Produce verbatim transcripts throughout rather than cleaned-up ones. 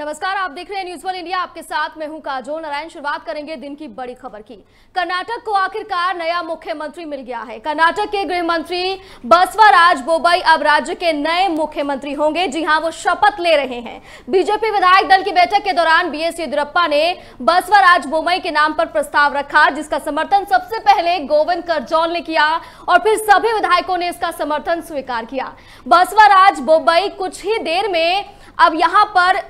नमस्कार, आप देख रहे हैं न्यूज़ वन इंडिया, आपके साथ मैं हूं काजोल नारायण। शुरुआत करेंगे दिन की बड़ी खबर की। कर्नाटक को आखिरकार नया मुख्यमंत्री मिल गया है। कर्नाटक के गृह मंत्री बसवराज बोम्मई अब राज्य के नए मुख्यमंत्री होंगे। जी हां, वो शपथ ले रहे हैं। बीजेपी विधायक दल की बैठक के दौरान बी एस येदुरप्पा ने बसवराज बोम्मई के नाम पर प्रस्ताव रखा, जिसका समर्थन सबसे पहले गोविंद करजौल ने किया और फिर सभी विधायकों ने इसका समर्थन स्वीकार किया। बसवराज बोम्मई कुछ ही देर में अब यहां पर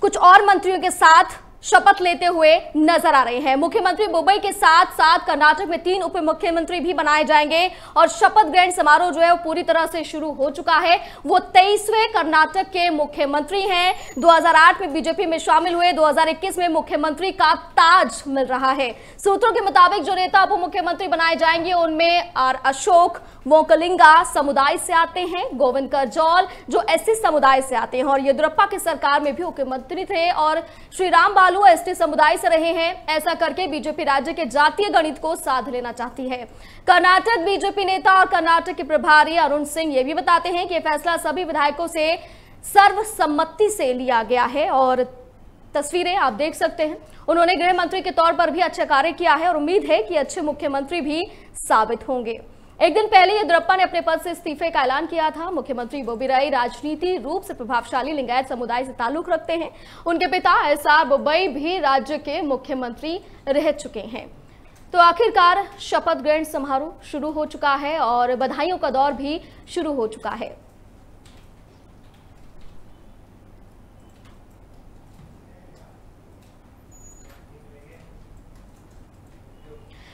कुछ और मंत्रियों के साथ शपथ लेते हुए नजर आ रहे हैं। मुख्यमंत्री बोम्मई के साथ साथ कर्नाटक में तीन उप मुख्यमंत्री भी बनाए जाएंगे और शपथ ग्रहण समारोह जो है वो पूरी तरह से शुरू हो चुका है। वो तेईसवें कर्नाटक के मुख्यमंत्री हैं। दो हज़ार आठ में बीजेपी में शामिल हुए, दो हज़ार इक्कीस में मुख्यमंत्री का ताज मिल रहा है। सूत्रों के मुताबिक जो नेता उप मुख्यमंत्री बनाए जाएंगे उनमें आर अशोक मोकलिंगा समुदाय से आते हैं, गोविंद करजौल जो एस सी समुदाय से आते हैं और येदुरप्पा की सरकार में भी मुख्यमंत्री थे और श्री राम बालू एस टी समुदाय से रहे हैं। ऐसा करके बीजेपी राज्य के जातीय गणित को साध लेना चाहती है। कर्नाटक बीजेपी नेता और कर्नाटक के प्रभारी अरुण सिंह ये भी बताते हैं कि यह फैसला सभी विधायकों से सर्वसम्मति से लिया गया है और तस्वीरें आप देख सकते हैं। उन्होंने गृह मंत्री के तौर पर भी अच्छा कार्य किया है और उम्मीद है कि अच्छे मुख्यमंत्री भी साबित होंगे। एक दिन पहले येदुरप्पा ने अपने पद से इस्तीफे का ऐलान किया था। मुख्यमंत्री बोम्मई राजनीति रूप से प्रभावशाली लिंगायत समुदाय से ताल्लुक रखते हैं। उनके पिता एस आर बोम्मई भी राज्य के मुख्यमंत्री रह चुके हैं। तो आखिरकार शपथ ग्रहण समारोह शुरू हो चुका है और बधाइयों का दौर भी शुरू हो चुका है।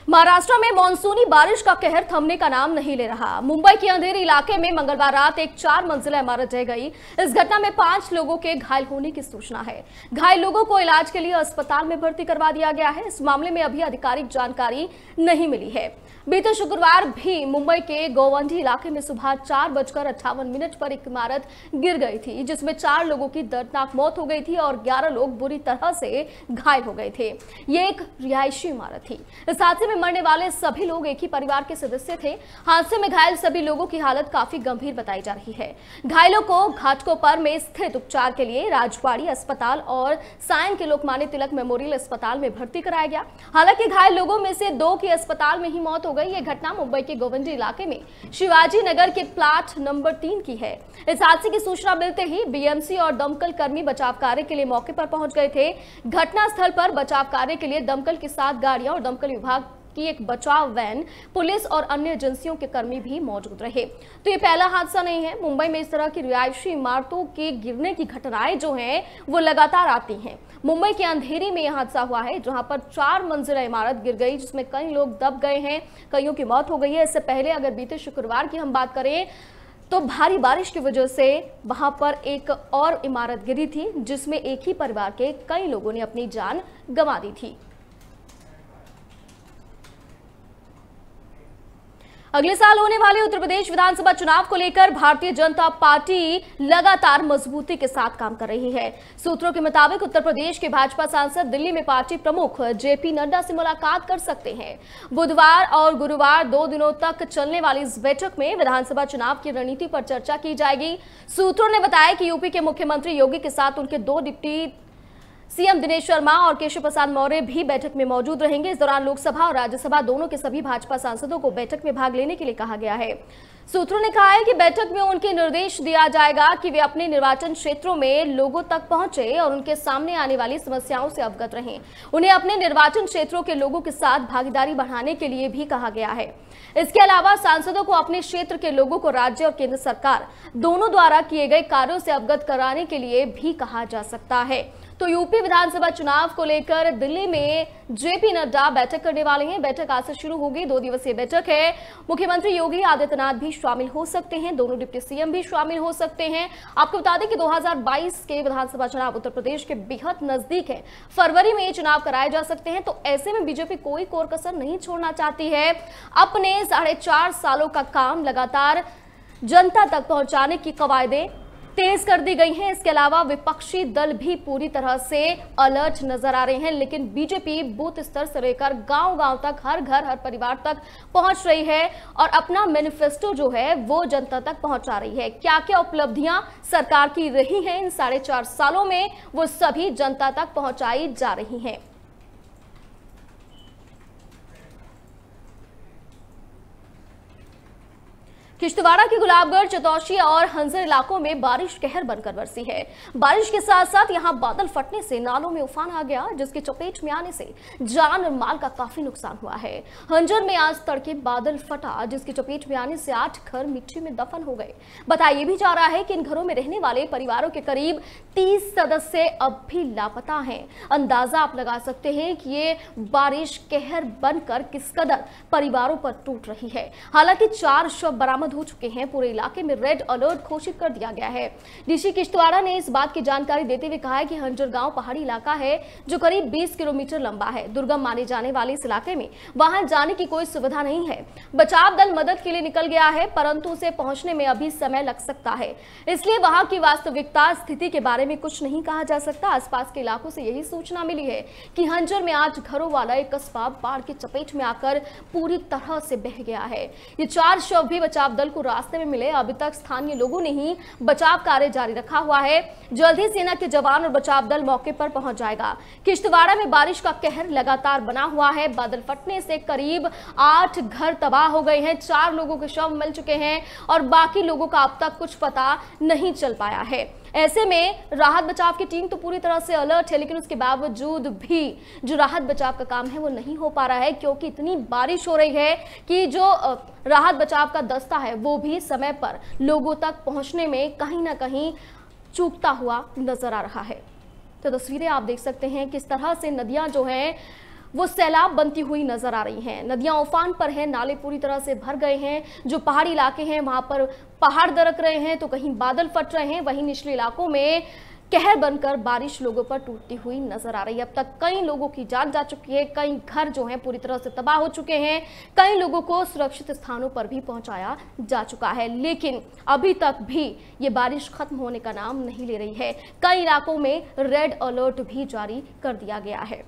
महाराष्ट्र में मानसूनी बारिश का कहर थमने का नाम नहीं ले रहा। मुंबई के अंधेरी इलाके में मंगलवार रात एक चार मंजिला इमारत ढह गई। इस घटना में पांच लोगों के घायल होने की सूचना है। घायल लोगों को इलाज के लिए अस्पताल में भर्ती करवा दिया गया है। इस मामले में अभी आधिकारिक जानकारी नहीं मिली है। बीते शुक्रवार भी मुंबई के गोवंडी इलाके में सुबह चार बजकर अट्ठावन मिनट पर एक इमारत गिर गई थी, जिसमें चार लोगों की दर्दनाक मौत हो गई थी और ग्यारह लोग बुरी तरह से घायल हो गए थे। ये एक रिहायशी इमारत थी। इस हादसे में मरने वाले सभी लोग एक ही परिवार के सदस्य थे। हादसे में घायल सभी लोगों की हालत काफी गंभीर बताई जा रही है। घायलों को घाटकोपर में स्थित उपचार के लिए राजवाड़ी अस्पताल और सायन के लोकमान्य तिलक मेमोरियल अस्पताल में भर्ती कराया गया। हालांकि घायल लोगों में से दो की अस्पताल में ही मौत हो गई। ये घटना मुंबई के गोविंदी इलाके में शिवाजी नगर के प्लाट नंबर तीन की है। इस हादसे की सूचना मिलते ही बी एम सी और दमकल कर्मी बचाव कार्य के लिए मौके पर पहुंच गए थे। घटना स्थल पर बचाव कार्य के लिए दमकल के साथ गाड़ियां और दमकल विभाग की एक बचाव वैन, पुलिस और अन्य एजेंसियों के कर्मी भी मौजूद रहे। तो ये पहला हादसा नहीं है। मुंबई में इस तरह की रिहायशी इमारतों के गिरने की घटनाएं जो हैं वो लगातार आती हैं। मुंबई के अंधेरी में यह हादसा हुआ है, जहां पर चार मंजिला इमारत गिर गई, जिसमें कई लोग दब गए हैं, कईयों की मौत हो गई है। इससे पहले अगर बीते शुक्रवार की हम बात करें तो भारी बारिश की वजह से वहां पर एक और इमारत गिरी थी, जिसमें एक ही परिवार के कई लोगों ने अपनी जान गंवा दी थी। अगले साल होने वाले उत्तर प्रदेश विधानसभा चुनाव को लेकर भारतीय जनता पार्टी लगातार मजबूती के साथ काम कर रही है। सूत्रों के मुताबिक उत्तर प्रदेश के भाजपा सांसद दिल्ली में पार्टी प्रमुख जे पी नड्डा से मुलाकात कर सकते हैं। बुधवार और गुरुवार दो दिनों तक चलने वाली इस बैठक में विधानसभा चुनाव की रणनीति पर चर्चा की जाएगी। सूत्रों ने बताया कि यूपी के मुख्यमंत्री योगी के साथ उनके दो deputy C M Dinesh Sharma और केशव प्रसाद मौर्य भी बैठक में मौजूद रहेंगे। इस दौरान लोकसभा और राज्यसभा दोनों के सभी भाजपा सांसदों को बैठक में भाग लेने के लिए कहा गया है। सूत्रों ने कहा है कि बैठक में उनके निर्देश दिया जाएगा कि वे अपने निर्वाचन क्षेत्रों में लोगों तक पहुंचे और उनके सामने आने वाली समस्याओं से अवगत रहें। उन्हें अपने निर्वाचन क्षेत्रों के लोगों के साथ भागीदारी बढ़ाने के लिए भी कहा गया है। इसके अलावा सांसदों को अपने क्षेत्र के लोगों को राज्य और केंद्र सरकार दोनों द्वारा किए गए कार्यों से अवगत कराने के लिए भी कहा जा सकता है। तो यूपी विधानसभा चुनाव को लेकर दिल्ली में जे पी नड्डा बैठक करने वाले हैं। बैठक आज से शुरू होगी। दो दिवसीय बैठक है। मुख्यमंत्री योगी आदित्यनाथ भी शामिल हो सकते हैं, दोनों डिप्टी सी एम भी शामिल हो सकते हैं। आपको बता दें कि दो हज़ार बाईस के विधानसभा चुनाव उत्तर प्रदेश के बेहद नजदीक है। फरवरी में ये चुनाव कराए जा सकते हैं। तो ऐसे में बीजेपी कोई कोर कसर नहीं छोड़ना चाहती है। अपने साढ़े चार सालों का काम लगातार जनता तक पहुंचाने की कवायदें तेज कर दी गई हैं। इसके अलावा विपक्षी दल भी पूरी तरह से अलर्ट नजर आ रहे हैं, लेकिन बीजेपी बूथ स्तर से लेकर गांव-गांव तक, हर घर हर परिवार तक पहुंच रही है और अपना मैनिफेस्टो जो है वो जनता तक पहुंचा रही है। क्या क्या उपलब्धियां सरकार की रही हैं इन साढ़े चार सालों में, वो सभी जनता तक पहुंचाई जा रही हैं। किश्तवाड़ा के गुलाबगढ़, चतौशी और हंजर इलाकों में बारिश कहर बनकर बरसी है। बारिश के साथ साथ यहां बादल फटने से नालों में उफान आ गया, जिसके चपेट में आने से जान और माल का काफी नुकसान हुआ है। हंजर में आज तड़के बादल फटा, जिसके चपेट में आने से आठ घर मिट्टी में दफन हो गए। बताया भी जा रहा है कि इन घरों में रहने वाले परिवारों के करीब तीस सदस्य अब भी लापता है। अंदाजा आप लगा सकते हैं कि ये बारिश कहर बनकर किस कदर परिवारों पर टूट रही है। हालांकि चार शव बरामद हो चुके हैं। पूरे इलाके में रेड अलर्ट घोषित कर दिया गया है। डीसी किश्तवाड़ा ने इस बात की जानकारी देते हुए कहा है कि हंजर गांव पहाड़ी इलाका है जो करीब बीस किलोमीटर लंबा है। दुर्गम माने जाने वाले इस इलाके में वाहन जाने की कोई सुविधा नहीं है। बचाव दल मदद के लिए निकल गया है, परंतु उसे पहुंचने में अभी समय लग सकता है, इसलिए वहां की वास्तविकता स्थिति के बारे में कुछ नहीं कहा जा सकता। आसपास के इलाकों से यही सूचना मिली है कि हंजर में आज घरों वाला एक कस्बा बाढ़ के चपेट में आकर पूरी तरह से बह गया है। ये चार शव भी बचाव दल को रास्ते में मिले। अभी तक स्थानीय लोगों ने ही बचाव कार्य जारी रखा हुआ है। जल्द ही सेना के जवान और बचाव दल मौके पर पहुंच जाएगा। किश्तवाड़ा में बारिश का कहर लगातार बना हुआ है। बादल फटने से करीब आठ घर तबाह हो गए हैं, चार लोगों के शव मिल चुके हैं और बाकी लोगों का अब तक कुछ पता नहीं चल पाया है। ऐसे में राहत बचाव की टीम तो पूरी तरह से अलर्ट है, लेकिन उसके बावजूद भी जो राहत बचाव का काम है वो नहीं हो पा रहा है, क्योंकि इतनी बारिश हो रही है कि जो राहत बचाव का दस्ता है वो भी समय पर लोगों तक पहुंचने में कहीं ना कहीं चूकता हुआ नजर आ रहा है। तो तस्वीरें आप देख सकते हैं किस तरह से नदियां जो हैं वो सैलाब बनती हुई नजर आ रही हैं। नदियां उफान पर हैं, नाले पूरी तरह से भर गए हैं। जो पहाड़ी इलाके हैं वहां पर पहाड़ दरक रहे हैं तो कहीं बादल फट रहे हैं। वहीं निचले इलाकों में कहर बनकर बारिश लोगों पर टूटती हुई नजर आ रही है। अब तक कई लोगों की जान जा चुकी है, कई घर जो हैं पूरी तरह से तबाह हो चुके हैं, कई लोगों को सुरक्षित स्थानों पर भी पहुंचाया जा चुका है, लेकिन अभी तक भी ये बारिश खत्म होने का नाम नहीं ले रही है। कई इलाकों में रेड अलर्ट भी जारी कर दिया गया है।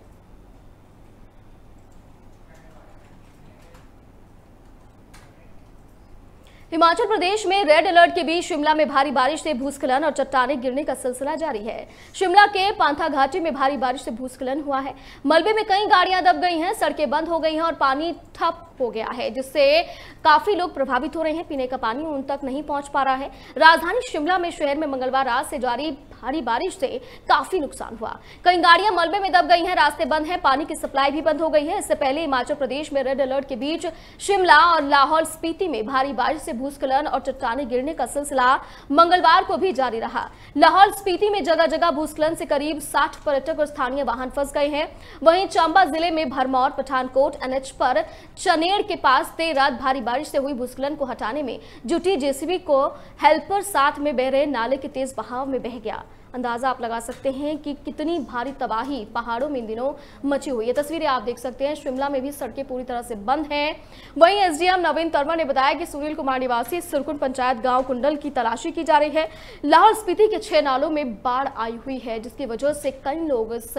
हिमाचल प्रदेश में रेड अलर्ट के बीच शिमला में भारी बारिश से भूस्खलन और चट्टानें गिरने का सिलसिला जारी है। शिमला के पांथा घाटी में भारी बारिश से भूस्खलन हुआ है। मलबे में कई गाड़ियां दब गई हैं, सड़कें बंद हो गई हैं और पानी ठप हो गया है, जिससे काफी लोग प्रभावित हो रहे हैं। पीने का पानी उन तक नहीं पहुंच पा रहा है। राजधानी शिमला में शहर में मंगलवार रात से जारी भारी बारिश से काफी नुकसान हुआ। कई गाड़ियां मलबे में दब गई हैं, रास्ते बंद हैं, पानी की सप्लाई भी बंद हो गई है। इससे पहले हिमाचल प्रदेश में रेड अलर्ट के बीच शिमला और लाहौल स्पीति में भारी बारिश से भूस्खलन और चट्टानें गिरने का सिलसिला मंगलवार को भी जारी रहा। लाहौल स्पीति में जगह जगह भूस्खलन से करीब साठ पर्यटक और स्थानीय वाहन फंस गए हैं। वहीं चंबा जिले में भरमौर पठानकोट एनएच पर चने के पास देर रात भारी बारिश से हुई भूस्खलन को हटाने में जुटी जेसीबी को हेल्पर साथ में बह रहे नाले के तेज बहाव में बह गया। अंदाजा आप लगा सकते हैं कि कितनी भारी तबाही पहाड़ों में इन दिनों मची हुई है। तस्वीरें आप देख सकते हैं। शिमला में भी सड़कें पूरी तरह से बंद हैं। वहीं एसडीएम नवीन तर्मा ने बताया कि सुनील कुमार निवासी सुरकुंड पंचायत गांव कुंडल की तलाशी की जा रही है। लाहौल स्पीति के छह नालों में बाढ़ आई हुई है, जिसकी वजह से कई लोग इस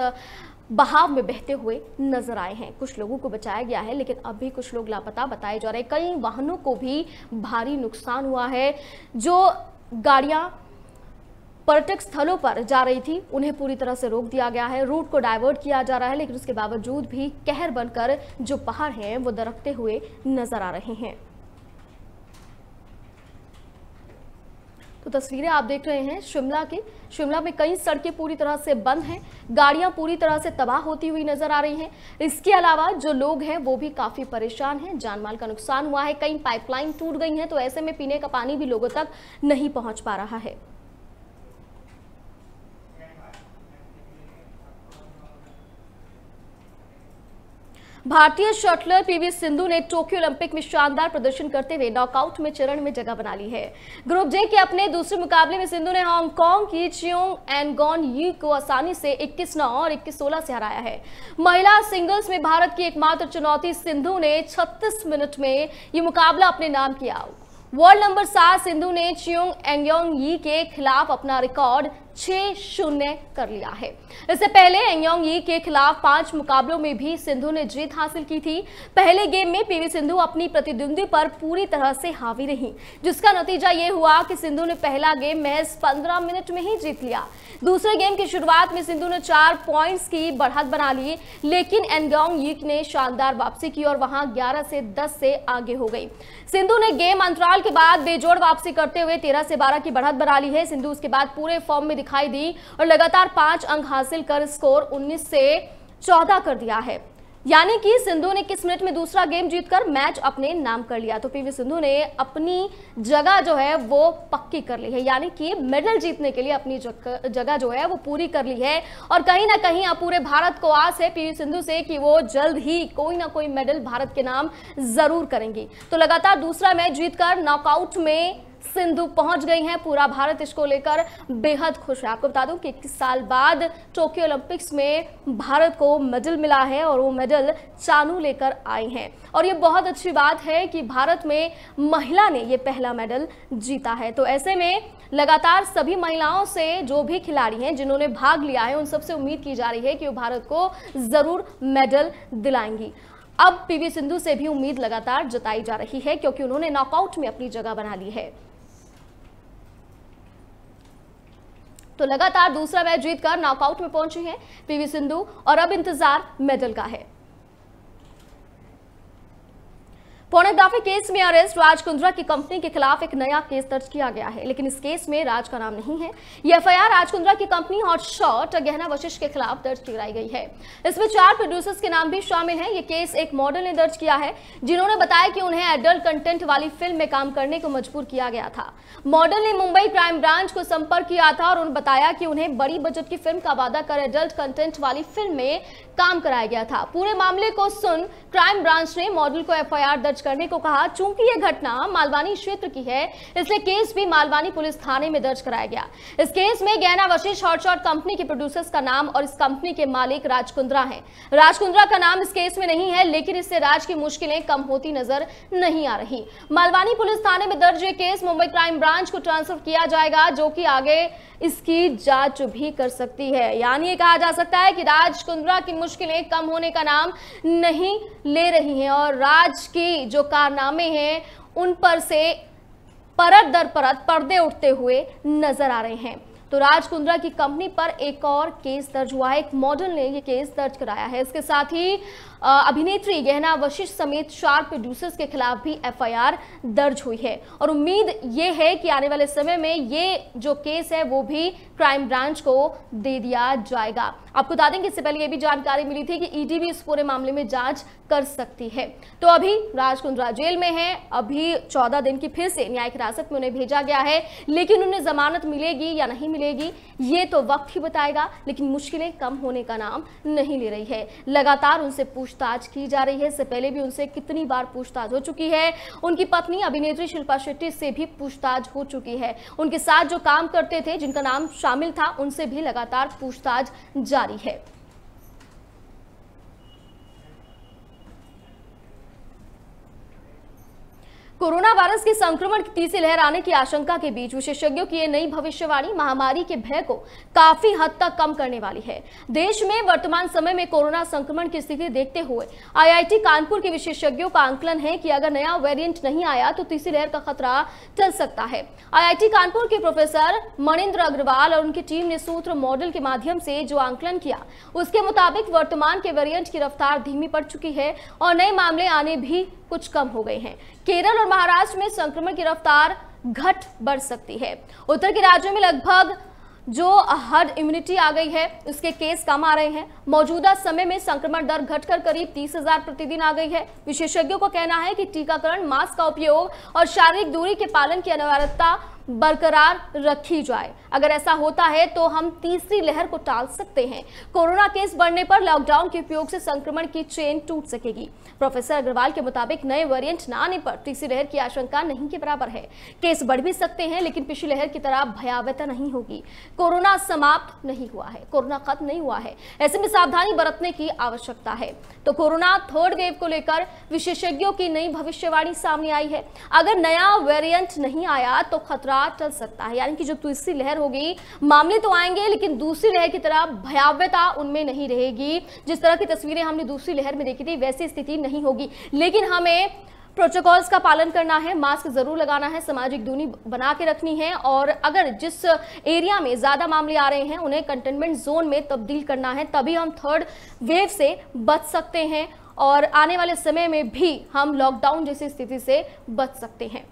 बहाव में बहते हुए नजर आए हैं। कुछ लोगों को बचाया गया है, लेकिन अब भी कुछ लोग लापता बताए जा रहे हैं। कई वाहनों को भी भारी नुकसान हुआ है। जो गाड़ियां पर्यटक स्थलों पर जा रही थी उन्हें पूरी तरह से रोक दिया गया है, रूट को डाइवर्ट किया जा रहा है, लेकिन उसके बावजूद भी कहर बनकर जो पहाड़ हैं वो दरकते हुए नजर आ रहे हैं। तो तस्वीरें आप देख रहे हैं शिमला के। शिमला में कई सड़कें पूरी तरह से बंद हैं, गाड़ियां पूरी तरह से तबाह होती हुई नजर आ रही हैं। इसके अलावा जो लोग हैं वो भी काफी परेशान हैं। जानमाल का नुकसान हुआ है, कई पाइपलाइन टूट गई हैं, तो ऐसे में पीने का पानी भी लोगों तक नहीं पहुंच पा रहा है। भारतीय शटलर पीवी सिंधु ने टोक्यो ओलंपिक में शानदार प्रदर्शन करते हुए नॉकआउट में चरण में जगह बना ली है। ग्रुप जे के अपने दूसरे मुकाबले में सिंधु ने हांगकांग की चियोंग एंद गॉन यू को आसानी से इक्कीस नौ और इक्कीस सोलह से हराया है। महिला सिंगल्स में भारत की एकमात्र चुनौती सिंधु ने छत्तीस मिनट में ये मुकाबला अपने नाम किया। वर्ल्ड नंबर सात सिंधु ने चियोंग एंगयोंग यी के खिलाफ अपना रिकॉर्ड छह शून्य कर लिया है। इससे पहले एंगयोंग यी के खिलाफ पांच मुकाबलों में भी सिंधु ने जीत हासिल की थी। पहले गेम में पीवी सिंधु अपनी प्रतिद्वंदी पर पूरी तरह से हावी रही, जिसका नतीजा ये हुआ कि सिंधु ने पहला गेम महज पंद्रह मिनट में ही जीत लिया। दूसरे गेम की शुरुआत में सिंधु ने चार पॉइंट्स की बढ़त बना ली, लेकिन एंगयोंग यी ने शानदार वापसी की और वहां ग्यारह से दस से आगे हो गई। सिंधु ने गेम अंतराल के बाद बेजोड़ वापसी करते हुए तेरह से बारह की बढ़त बना ली है। सिंधु उसके बाद पूरे फॉर्म में दिखाई दी और लगातार पांच अंक हासिल कर स्कोर उन्नीस से चौदह कर दिया है। यानी कि सिंधु ने किस मिनट में दूसरा गेम जीतकर मैच अपने नाम कर लिया। तो पीवी सिंधु ने अपनी जगह जो है वो पक्की कर ली है, यानी कि मेडल जीतने के लिए अपनी जगह जो है वो पूरी कर ली है। और कहीं ना कहीं अब पूरे भारत को आस है पीवी सिंधु से कि वो जल्द ही कोई ना कोई मेडल भारत के नाम जरूर करेंगी। तो लगातार दूसरा मैच जीतकर नॉकआउट में सिंधु पहुंच गई हैं। पूरा भारत इसको लेकर बेहद खुश है। आपको बता दूं कि इक्कीस साल बाद टोक्यो ओलंपिक्स में भारत को मेडल मिला है और वो मेडल चानू लेकर आई हैं। और ये बहुत अच्छी बात है कि भारत में महिला ने ये पहला मेडल जीता है। तो ऐसे में लगातार सभी महिलाओं से, जो भी खिलाड़ी हैं जिन्होंने भाग लिया है, उन सबसे उम्मीद की जा रही है कि वो भारत को ज़रूर मेडल दिलाएंगी। अब पीवी सिंधु से भी उम्मीद लगातार जताई जा रही है, क्योंकि उन्होंने नॉकआउट में अपनी जगह बना ली है। तो लगातार दूसरा मैच जीतकर नॉकआउट में पहुंची है पीवी सिंधु और अब इंतजार मेडल का है। पोर्नोग्राफी केस में अरेस्ट राजकुंद्रा की कंपनी के खिलाफ एक नया केस दर्ज किया गया है, लेकिन इस केस में राज का नाम नहीं है। यह एफ आई आर राजकुंद्रा की कंपनी हॉटशॉट गहना वशिष्ठ के खिलाफ दर्ज कराई गई है। इसमें चार प्रोड्यूसर्स के नाम भी शामिल हैं। यह केस एक मॉडल ने दर्ज किया है, जिन्होंने बताया कि उन्हें एडल्ट कंटेंट वाली फिल्म में काम करने को मजबूर किया गया था। मॉडल ने मुंबई क्राइम ब्रांच को संपर्क किया था और उन्हें बताया कि उन्हें बड़ी बजट की फिल्म का वादा कर एडल्ट कंटेंट वाली फिल्म में काम कराया गया था। पूरे मामले को सुन क्राइम ब्रांच ने मॉडल को एफ आई आर दर्ज करने को कहा। चूंकि यह घटना मालवानी क्षेत्र की है, इसलिए केस भी मालवानी पुलिस थाने में दर्ज कराया गया। इस केस में गहना वशिष्ठ हॉटशॉट कंपनी के प्रोड्यूसर्स का नाम और इस कंपनी के मालिक राजकुंद्रा हैं। राजकुंद्रा का नाम इस केस में नहीं है, लेकिन इससे राज की मुश्किलें कम होती नजर नहीं आ रही। मालवानी पुलिस थाने में दर्ज ये केस मुंबई क्राइम ब्रांच को ट्रांसफर किया जाएगा, जो कि आगे इसकी जांच भी कर सकती है। यानी कहा जा सकता है कि राजकुंद्रा की मुश्किलें कम होने का नाम नहीं ले रही हैं और राज की जो कारनामे हैं उन पर से परत दर परत पर्दे उठते हुए नजर आ रहे हैं। तो राजकुंद्रा की कंपनी पर एक और केस दर्ज हुआ है। एक मॉडल ने ये केस दर्ज कराया है। इसके साथ ही अभिनेत्री गहना वशिष्ठ समेत चार प्रोड्यूसर्स के खिलाफ भी एफ आई आर दर्ज हुई है और उम्मीद ये है कि आने वाले समय में ये जो केस है वो भी क्राइम ब्रांच को दे दिया जाएगा। आपको बता दें कि इससे पहले ये भी जानकारी मिली थी कि ई डी भी इस पूरे मामले में जाँच कर सकती है। तो अभी राजकुंद्रा जेल में है। अभी चौदह दिन की फिर से न्यायिक हिरासत में उन्हें भेजा गया है, लेकिन उन्हें जमानत मिलेगी या नहीं मिलेगी ये तो वक्त ही बताएगा। लेकिन मुश्किलें कम होने का नाम नहीं ले रही है। लगातार उनसे पूछताछ की जा रही है। इससे पहले भी उनसे कितनी बार पूछताछ हो चुकी है। उनकी पत्नी अभिनेत्री शिल्पा शेट्टी से भी पूछताछ हो चुकी है। उनके साथ जो काम करते थे, जिनका नाम शामिल था, उनसे भी लगातार पूछताछ जारी है। कोरोना वायरस के संक्रमण की तीसरी लहर आने की आशंका के बीच विशेषज्ञों की ये नई भविष्यवाणी महामारी के भय को काफी हद तक कम करने वाली है। देश में वर्तमान समय में कोरोना संक्रमण की स्थिति देखते हुए आई आई टी कानपुर के विशेषज्ञों का आकलन है कि अगर नया वेरिएंट नहीं आया तो तीसरी लहर का खतरा टल सकता है। आई आई टी कानपुर के प्रोफेसर मनिंद्र अग्रवाल और उनकी टीम ने सूत्र मॉडल के माध्यम से जो आकलन किया उसके मुताबिक वर्तमान के वेरिएंट की रफ्तार धीमी पड़ चुकी है और नए मामले आने भी कुछ कम हो गए हैं। केरल और महाराष्ट्र में संक्रमण की रफ्तार घट बढ़ सकती है। उत्तर के राज्यों में लगभग जो हर्ड इम्यूनिटी आ गई है उसके केस कम आ रहे हैं। मौजूदा समय में संक्रमण दर घटकर करीब तीस हज़ार प्रतिदिन आ गई है। विशेषज्ञों का कहना है कि टीकाकरण, मास्क का उपयोग और शारीरिक दूरी के पालन की अनिवार्यता बरकरार रखी जाए। अगर ऐसा होता है तो हम तीसरी लहर को टाल सकते हैं। कोरोना केस बढ़ने पर लॉकडाउन के उपयोग से संक्रमण की चेन टूट सकेगी। प्रोफेसर अग्रवाल के मुताबिक नए वेरिएंट न आने पर तीसरी लहर की आशंका नहीं के बराबर है। केस बढ़ भी सकते हैं लेकिन पिछली लहर की तरह भयावहता नहीं होगी। कोरोना समाप्त नहीं हुआ है, कोरोना खत्म नहीं हुआ है, ऐसे में सावधानी बरतने की आवश्यकता है। तो कोरोना थर्ड वेव को लेकर विशेषज्ञों की नई भविष्यवाणी सामने आई है। अगर नया वेरिएंट नहीं आया तो खतरा टल सकता है, यानी कि जो तीसरी लहर होगी मामले तो आएंगे लेकिन दूसरी लहर की तरह भयावहता उनमें नहीं रहेगी। जिस तरह की तस्वीरें हमने दूसरी लहर में देखी थी वैसी स्थिति नहीं होगी, लेकिन हमें प्रोटोकॉल्स का पालन करना है, मास्क जरूर लगाना है, सामाजिक दूरी बना के रखनी है और अगर जिस एरिया में ज़्यादा मामले आ रहे हैं उन्हें कंटेनमेंट जोन में तब्दील करना है। तभी हम थर्ड वेव से बच सकते हैं और आने वाले समय में भी हम लॉकडाउन जैसी स्थिति से बच सकते हैं।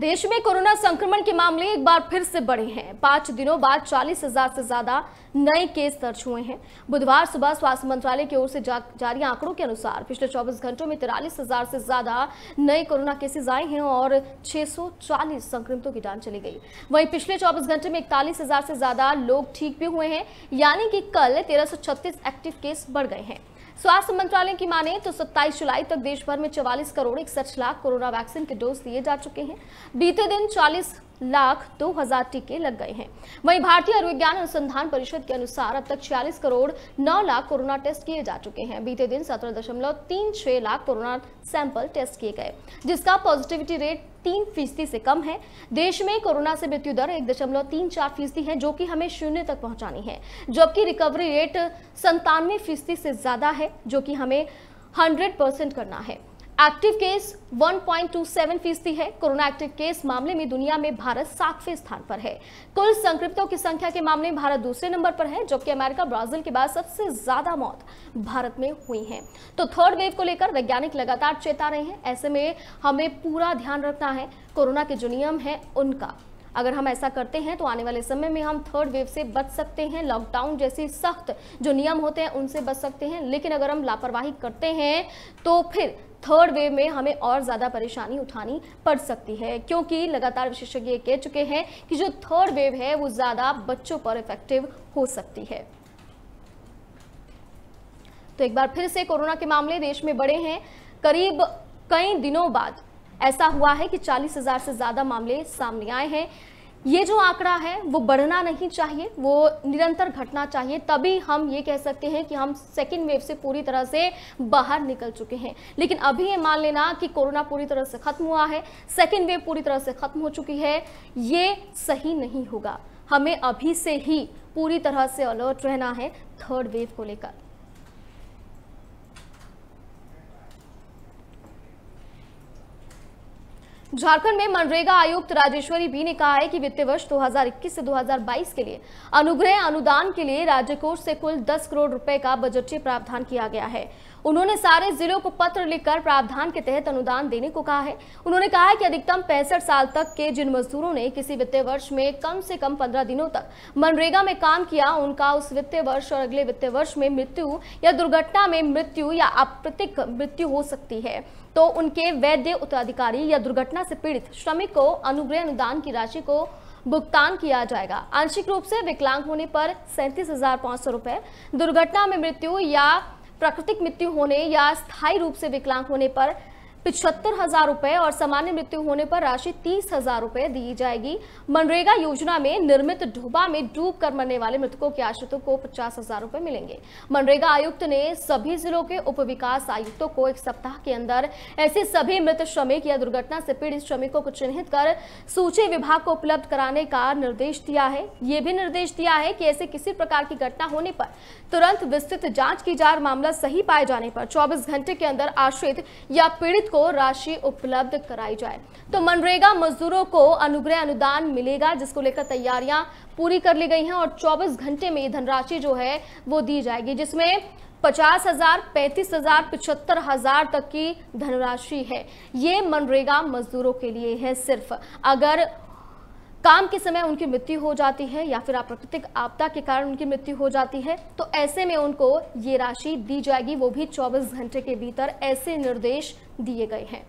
देश में कोरोना संक्रमण के मामले एक बार फिर से बढ़े हैं। पाँच दिनों बाद चालीस हजार से ज्यादा नए केस दर्ज हुए हैं। बुधवार सुबह स्वास्थ्य मंत्रालय की ओर से जा, जारी आंकड़ों के अनुसार पिछले चौबीस घंटों में तिरालीस हजार से ज्यादा नए कोरोना केसेज आए हैं और छह सौ चालीस संक्रमितों की जान चली गई। वहीं पिछले चौबीस घंटे में इकतालीस हजार से ज्यादा लोग ठीक भी हुए हैं, यानी कि कल तेरह सौ छत्तीस एक्टिव केस बढ़ गए हैं। स्वास्थ्य मंत्रालय की माने तो सत्ताईस जुलाई तक देश भर में चवालीस करोड़ इकसठ लाख कोरोना वैक्सीन के डोज दिए जा चुके हैं। बीते दिन चालीस लाख दो हजार टीके लग गए हैं। वहीं भारतीय आयुर्विज्ञान अनुसंधान परिषद के अनुसार अब तक छियालीस करोड़ नौ लाख कोरोना टेस्ट किए जा चुके हैं। बीते दिन सत्रह दशमलव तीन छह लाख कोरोना सैंपल टेस्ट किए गए, जिसका पॉजिटिविटी रेट तीन फीसदी से कम है। देश में कोरोना से मृत्यु दर एक दशमलव तीन चार फीसदी है, जो कि हमें शून्य तक पहुंचानी है, जबकि रिकवरी रेट संतानवे फीसदी से ज्यादा है, जो कि हमें हंड्रेड परसेंट करना है। एक्टिव केस एक दशमलव दो सात फीसदी है। कोरोना एक्टिव केस मामले में दुनिया में भारत सातवें स्थान पर है। कुल संक्रमितों की संख्या के मामले में भारत दूसरे नंबर पर है, जबकि अमेरिका ब्राजील के बाद सबसे ज्यादा मौत भारत में हुई हैं। तो थर्ड वेव को लेकर वैज्ञानिक लगातार चेता रहे हैं। ऐसे में हमें पूरा ध्यान रखना है कोरोना के जो नियम है उनका। अगर हम ऐसा करते हैं तो आने वाले समय में हम थर्ड वेव से बच सकते हैं, लॉकडाउन जैसे सख्त जो नियम होते हैं उनसे बच सकते हैं। लेकिन अगर हम लापरवाही करते हैं तो फिर थर्ड वेव में हमें और ज़्यादा परेशानी उठानी पड़ सकती है, क्योंकि लगातार विशेषज्ञ कह चुके हैं कि जो थर्ड वेव है वो ज़्यादा बच्चों पर इफेक्टिव हो सकती है। तो एक बार फिर से कोरोना के मामले देश में बढ़े हैं। करीब कई दिनों बाद ऐसा हुआ है कि चालीस हजार से ज़्यादा मामले सामने आए हैं। ये जो आंकड़ा है वो बढ़ना नहीं चाहिए, वो निरंतर घटना चाहिए। तभी हम ये कह सकते हैं कि हम सेकेंड वेव से पूरी तरह से बाहर निकल चुके हैं। लेकिन अभी ये मान लेना कि कोरोना पूरी तरह से खत्म हुआ है, सेकेंड वेव पूरी तरह से खत्म हो चुकी है, ये सही नहीं होगा। हमें अभी से ही पूरी तरह से अलर्ट रहना है थर्ड वेव को लेकर। झारखंड में मनरेगा आयुक्त राजेश्वरी बी ने कहा है कि वित्तीय वर्ष दो हजार इक्कीस से दो हजार बाईस के लिए अनुग्रह अनुदान के लिए राज्य कोष से कुल दस करोड़ रुपए का बजटीय प्रावधान किया गया है। उन्होंने सारे जिलों को पत्र लिखकर प्रावधान के तहत अनुदान देने को कहा है। उन्होंने कहा है कि अधिकतम पैंसठ साल तक के जिन मजदूरों ने किसी वित्तीय वर्ष में कम से कम पंद्रह दिनों तक मनरेगा में काम किया, उनका उस वित्तीय वर्ष और अगले वित्तीय वर्ष में मृत्यु या दुर्घटना में मृत्यु या अप्रत्याशित मृत्यु हो सकती है, तो उनके वैध उत्तराधिकारी या दुर्घटना से पीड़ित श्रमिक को अनुग्रह अनुदान की राशि को भुगतान किया जाएगा। आंशिक रूप से विकलांग होने पर सैंतीस हजार पाँच सौ रुपए, दुर्घटना में मृत्यु या प्राकृतिक मृत्यु होने या स्थायी रूप से विकलांग होने पर पिछहत्तर हजार रुपए और सामान्य मृत्यु होने पर राशि तीस हजार रुपए दी जाएगी। मनरेगा योजना में निर्मित डोबा में डूब कर मरने वाले मृतकों के आश्रितों को पचास हजार रुपए मिलेंगे। मनरेगा आयुक्त ने सभी जिलों के उप विकास आयुक्तों को एक सप्ताह के अंदर ऐसे सभी मृत श्रमिक या दुर्घटना से पीड़ित श्रमिकों को चिन्हित कर सूची विभाग को उपलब्ध कराने का निर्देश दिया है। ये भी निर्देश दिया है कि ऐसे किसी प्रकार की घटना होने पर तुरंत विस्तृत जाँच की जाए, मामला सही पाए जाने पर चौबीस घंटे के अंदर आश्रित या पीड़ित को राशि उपलब्ध कराई जाए। तो मनरेगा मजदूरों को अनुग्रह अनुदान मिलेगा, जिसको लेकर तैयारियां पूरी कर ली गई हैं और चौबीस घंटे में धनराशि जो है वो दी जाएगी, जिसमें पचास हजार, पैंतीस हजार, पिछहत्तर हजार तक की धनराशि है। ये मनरेगा मजदूरों के लिए है सिर्फ। अगर काम के समय उनकी मृत्यु हो जाती है या फिर प्राकृतिक आपदा के कारण उनकी मृत्यु हो जाती है, तो ऐसे में उनको ये राशि दी जाएगी, वो भी चौबीस घंटे के भीतर, ऐसे निर्देश दिए गए हैं।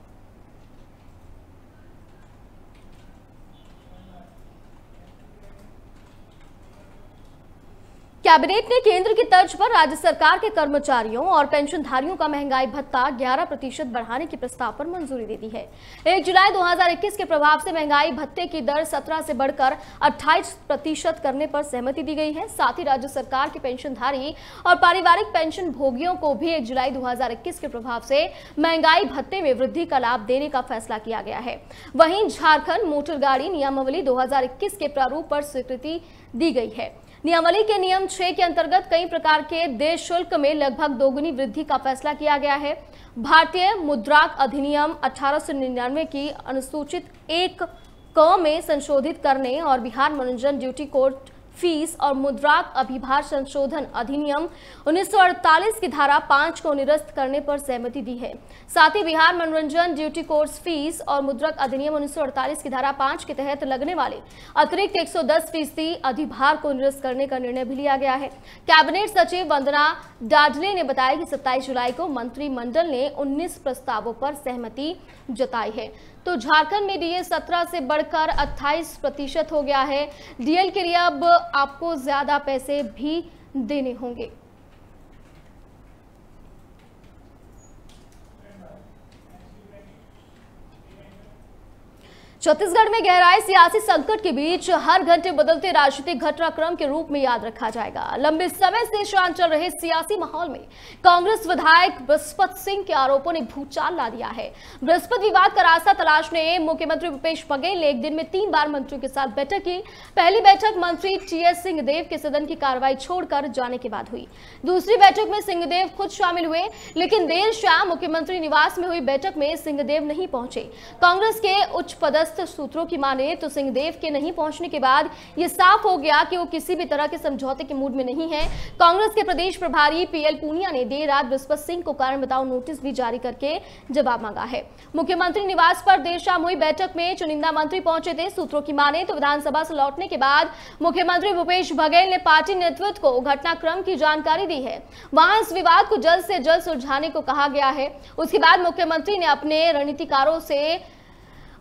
कैबिनेट ने केंद्र की तर्ज पर राज्य सरकार के कर्मचारियों और पेंशनधारियों का महंगाई भत्ता ग्यारह प्रतिशत बढ़ाने के प्रस्ताव पर मंजूरी दे दी है। एक जुलाई दो हज़ार इक्कीस के प्रभाव से महंगाई भत्ते की दर सत्रह से बढ़कर अट्ठाईस प्रतिशत करने पर सहमति दी गई है। साथ ही राज्य सरकार के पेंशनधारी और पारिवारिक पेंशन भोगियों को भी एक जुलाई दो हजार इक्कीस के प्रभाव से महंगाई भत्ते में वृद्धि का लाभ देने का फैसला किया गया है। वहीं झारखंड मोटर गाड़ी नियमावली दो हजार इक्कीस के प्रारूप पर स्वीकृति दी गई है। नियमावली के नियम छह के अंतर्गत कई प्रकार के देय शुल्क में लगभग दोगुनी वृद्धि का फैसला किया गया है। भारतीय मुद्राक अधिनियम अठारह सौ निन्यानवे की अनुसूचित एक क में संशोधित करने और बिहार मनोरंजन ड्यूटी कोड फीस और मुद्राक अभिभार संशोधन अधिनियम उन्नीस सौ अड़तालीस की धारा पाँच को निरस्त करने पर सहमति दी है। साथ ही बिहार मनोरंजन ड्यूटी कोर्स फीस और मुद्रक अधिनियम उन्नीस सौ अड़तालीस की धारा पाँच के तहत लगने वाले अतिरिक्त एक सौ दस फीसदी अधिभार को निरस्त करने का निर्णय भी लिया गया है। कैबिनेट सचिव वंदना डाडले ने बताया कि सत्ताईस जुलाई को मंत्रिमंडल ने उन्नीस प्रस्तावों पर सहमति जताई है। तो झारखंड में डीए सत्रह से बढ़कर अट्ठाईस प्रतिशत हो गया है। डीएल के लिए अब आपको ज्यादा पैसे भी देने होंगे। छत्तीसगढ़ में गहराए सियासी संकट के बीच हर घंटे बदलते राजनीतिक घटनाक्रम के रूप में याद रखा जाएगा। लंबे समय से शांत चल रहे सियासी माहौल में कांग्रेस विधायक बृहस्पत सिंह के आरोपों ने भूचाल ला दिया है। बृहस्पत विवाद का रास्ता तलाशने मुख्यमंत्री भूपेश बघेल ने एक दिन में तीन बार मंत्रियों के साथ बैठक की। पहली बैठक मंत्री टी एस सिंहदेव के सदन की कार्रवाई छोड़कर जाने के बाद हुई। दूसरी बैठक में सिंहदेव खुद शामिल हुए, लेकिन देर शाम मुख्यमंत्री निवास में हुई बैठक में सिंहदेव नहीं पहुंचे। कांग्रेस के उच्च पदस्थ सूत्रों की माने तो सिंहदेव के नहीं पहुंचने के बाद यह साफ हो गया कि वो किसी भी तरह के समझौते के मूड में नहीं है। कांग्रेस के प्रदेश प्रभारी पीएल पूनिया ने देर रात बृहस्पत सिंह को कारण बताओ नोटिस भी जारी करके जवाब मांगा है। मुख्यमंत्री निवास पर देर शाम हुई बैठक में चुनिंदा मंत्री पहुंचे थे। सूत्रों की माने तो विधानसभा से लौटने के बाद मुख्यमंत्री भूपेश बघेल ने पार्टी नेतृत्व को घटनाक्रम की जानकारी दी है। वहां इस विवाद को जल्द से जल्द सुलझाने को कहा गया है। उसके बाद मुख्यमंत्री ने अपने रणनीतिकारों से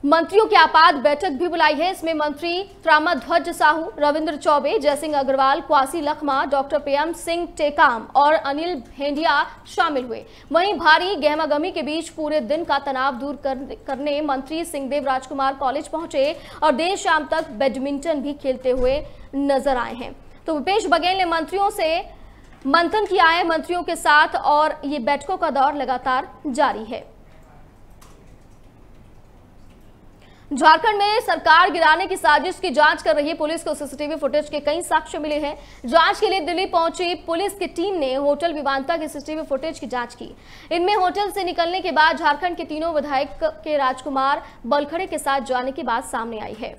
मंत्रियों की आपात बैठक भी बुलाई है। इसमें मंत्री ताम्रध्वज साहू, रविन्द्र चौबे, जयसिंह अग्रवाल, क्वासी लखमा, डॉक्टर पीएम सिंह, टेकाम और अनिल भेंडिया शामिल हुए। वहीं भारी गहमागहमी के बीच पूरे दिन का तनाव दूर करने मंत्री सिंहदेव राजकुमार कॉलेज पहुंचे और देर शाम तक बैडमिंटन भी खेलते हुए नजर आए हैं। तो भूपेश बघेल ने मंत्रियों से मंथन किया है, मंत्रियों के साथ, और ये बैठकों का दौर लगातार जारी है। झारखंड में सरकार गिराने की साजिश की जांच कर रही पुलिस को सीसीटीवी फुटेज के कई साक्ष्य मिले हैं। जांच के लिए दिल्ली पहुंची पुलिस की टीम ने होटल विवांता के सीसीटीवी फुटेज की जांच की। इनमें होटल से निकलने के बाद झारखंड के तीनों विधायक के राजकुमार बेलखड़े के साथ जाने की बात सामने आई है।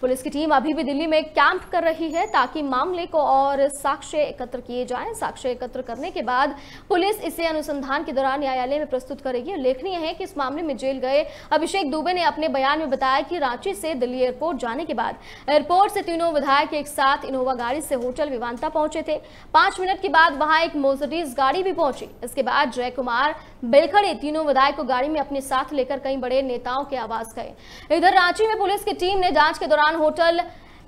पुलिस की टीम अभी भी दिल्ली में कैंप कर रही है ताकि मामले को और साक्ष्य एकत्र किए जाएं। साक्ष्य एकत्र करने के बाद पुलिस इसे अनुसंधान के दौरान न्यायालय में प्रस्तुत करेगी। उल्लेखनीय है कि इस मामले में जेल गए अभिषेक दुबे ने अपने बयान में बताया कि रांची से दिल्ली एयरपोर्ट जाने के बाद एयरपोर्ट से तीनों विधायक एक साथ इनोवा गाड़ी से होटल विवांता पहुंचे थे। पांच मिनट के बाद वहां एक मर्सिडीज गाड़ी भी पहुंची। इसके बाद जय कुमार बेलखड़े तीनों विधायक को गाड़ी में अपने साथ लेकर कई बड़े नेताओं के आवास गए। इधर रांची में पुलिस की टीम ने जांच के दौरान होटल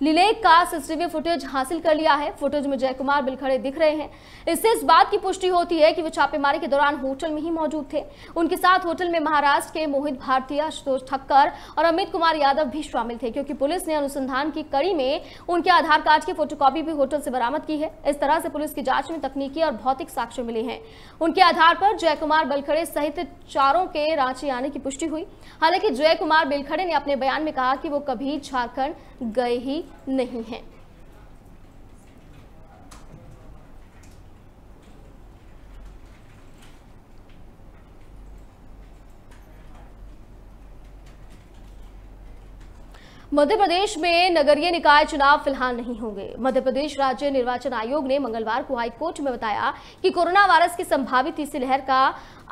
लिलेक का सीसीटीवी फुटेज हासिल कर लिया है। फुटेज में जयकुमार बेलखड़े दिख रहे हैं। इससे इस बात की पुष्टि होती है कि वे छापेमारी के दौरान होटल में ही मौजूद थे। उनके साथ होटल में महाराष्ट्र के मोहित भारतीय ठक्कर और अमित कुमार यादव भी शामिल थे, क्योंकि पुलिस ने अनुसंधान की कड़ी में उनके आधार कार्ड की फोटोकॉपी भी होटल से बरामद की है। इस तरह से पुलिस की जांच में तकनीकी और भौतिक साक्ष्य मिले हैं। उनके आधार पर जयकुमार बेलखड़े सहित चारों के रांची आने की पुष्टि हुई। हालांकि जयकुमार बेलखड़े ने अपने बयान में कहा कि वो कभी झारखंड गए ही नहीं है। मध्य प्रदेश में नगरीय निकाय चुनाव फिलहाल नहीं होंगे। मध्य प्रदेश राज्य निर्वाचन आयोग ने मंगलवार को हाईकोर्ट में बताया कि कोरोना वायरस की संभावित तीसरी लहर का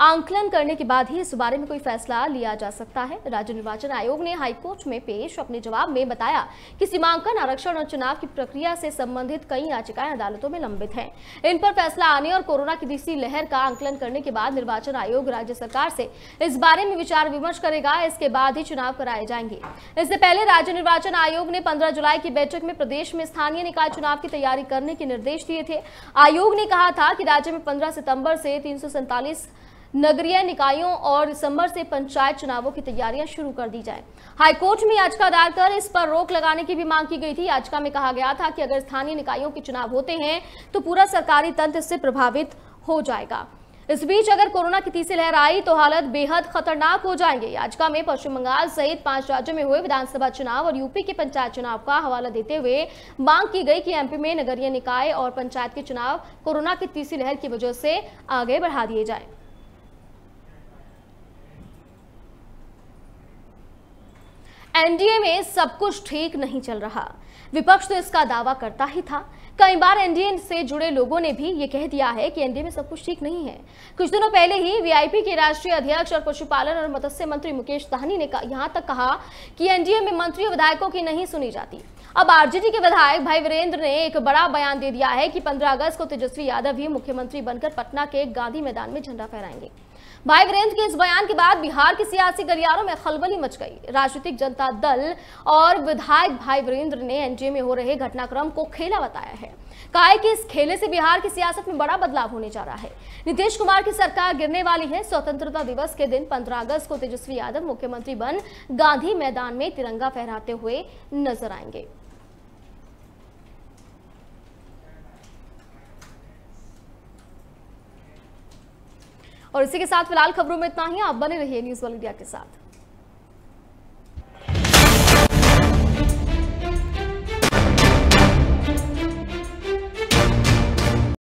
आंकलन करने के बाद ही इस बारे में कोई फैसला लिया जा सकता है। राज्य निर्वाचन आयोग ने हाईकोर्ट में पेश अपने जवाब में बताया कि सीमांकन, आरक्षण और चुनाव की प्रक्रिया से संबंधित कई याचिकाएं अदालतों में लंबित हैं। इन पर फैसला आने और कोरोना की तीसरी लहर का आंकलन करने के बाद निर्वाचन आयोग राज्य सरकार से इस बारे में विचार विमर्श करेगा। इसके बाद ही चुनाव कराए जाएंगे। इससे पहले राज्य निर्वाचन आयोग ने पंद्रह जुलाई की बैठक में प्रदेश में स्थानीय निकाय चुनाव की तैयारी करने के निर्देश दिए थे। आयोग ने कहा था कि राज्य में पंद्रह सितंबर से तीन सौ सैंतालीस नगरीय निकायों और दिसंबर से पंचायत चुनावों की तैयारियां शुरू कर दी जाएं। हाईकोर्ट में याचिका दायर कर इस पर रोक लगाने की भी मांग की गई थी। याचिका में कहा गया था कि अगर स्थानीय निकायों के चुनाव होते हैं तो पूरा सरकारी तंत्र इससे प्रभावित हो जाएगा। इस बीच अगर कोरोना की तीसरी लहर आई तो हालत बेहद खतरनाक हो जाएंगे। याचिका में पश्चिम बंगाल सहित पांच राज्यों में हुए विधानसभा चुनाव और यूपी के पंचायत चुनाव का हवाला देते हुए मांग की गई कि एमपी में नगरीय निकाय और पंचायत के चुनाव कोरोना की तीसरी लहर की वजह से आगे बढ़ा दिए जाएं। एनडीए में सब कुछ ठीक नहीं चल रहा, विपक्ष तो इसका दावा करता ही था। कई बार एनडीए से जुड़े लोगों ने भी ये कह दिया है कि एनडीए में सब कुछ ठीक नहीं है। कुछ दिनों पहले ही वीआईपी के राष्ट्रीय अध्यक्ष और पशुपालन और मत्स्य मंत्री मुकेश सहनी ने यहाँ तक कहा कि एनडीए में मंत्री विधायकों की नहीं सुनी जाती। अब आरजेडी के विधायक भाई वीरेंद्र ने एक बड़ा बयान दे दिया है कि पंद्रह अगस्त को तेजस्वी यादव ही मुख्यमंत्री बनकर पटना के गांधी मैदान में झंडा फहराएंगे। भाई वीरेंद्र के इस बयान के बाद बिहार के सियासी गलियारों में खलबली मच गई। राजनीतिक जनता दल और विधायक भाई वीरेंद्र ने एनडीए में हो रहे घटनाक्रम को खेला बताया है। कहा है कि इस खेले से बिहार की सियासत में बड़ा बदलाव होने जा रहा है। नीतीश कुमार की सरकार गिरने वाली है। स्वतंत्रता दिवस के दिन पंद्रह अगस्त को तेजस्वी यादव मुख्यमंत्री बन गांधी मैदान में तिरंगा फहराते हुए नजर आएंगे। और इसी के साथ फिलहाल खबरों में इतना ही। आप बने रहिए न्यूज़ वाले इंडिया के साथ।